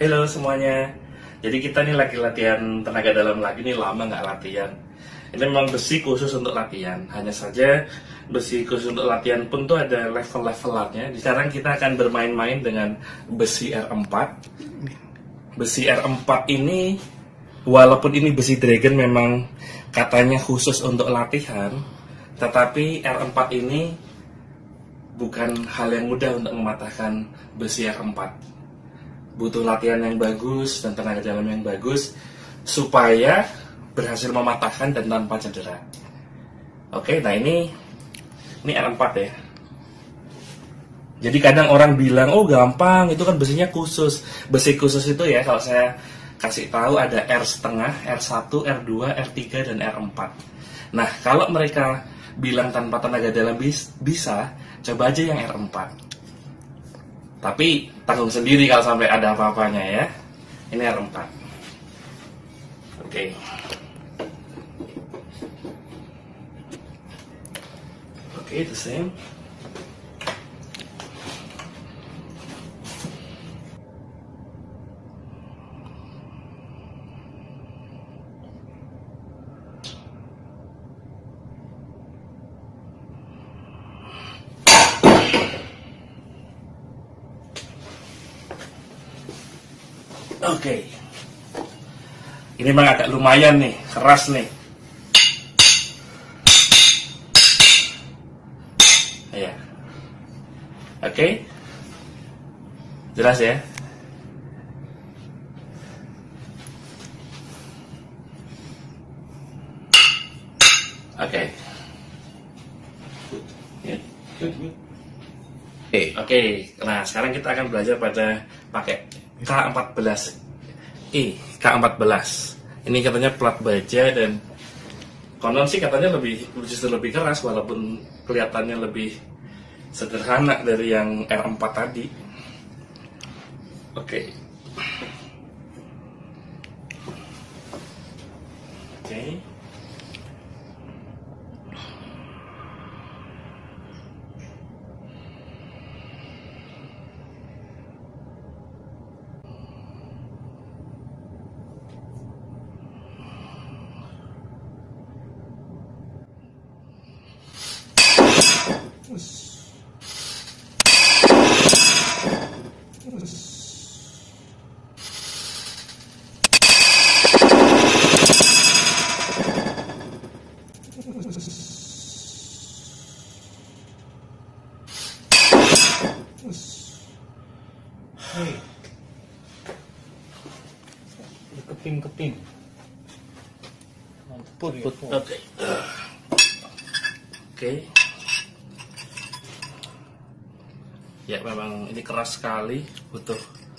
Halo semuanya. Jadi kita nih lagi latihan tenaga dalam lagi nih, lama nggak latihan. Ini memang besi khusus untuk latihan. Hanya saja besi khusus untuk latihan pun tuh ada level-levelannya. Sekarang kita akan bermain-main dengan besi R4. Besi R4 ini, walaupun ini besi dragon memang katanya khusus untuk latihan, tetapi R4 ini bukan hal yang mudah untuk mematahkan besi R4. Butuh latihan yang bagus dan tenaga dalam yang bagus supaya berhasil mematahkan dan tanpa cedera. Oke, nah ini R4 ya. Jadi kadang orang bilang, oh gampang, itu kan besinya khusus. Besi khusus itu ya, kalau saya kasih tahu ada R 1/2, R1, R2, R3, dan R4. Nah, kalau mereka bilang tanpa tenaga dalam bisa, coba aja yang R4. Tapi tanggung sendiri kalau sampai ada apa-apanya ya. Ini R4. Oke. Oke, the same. Oke, ini memang agak lumayan nih, keras nih. Ya, oke, jelas ya. Oke, oke. Nah, sekarang kita akan belajar pada pakai K14 ini, katanya plat baja, dan konon sih katanya justru lebih keras, walaupun kelihatannya lebih sederhana dari yang R4 tadi. Oke. Keping-keping. Mampur ya. Oke. Ya, memang ini keras sekali, butuh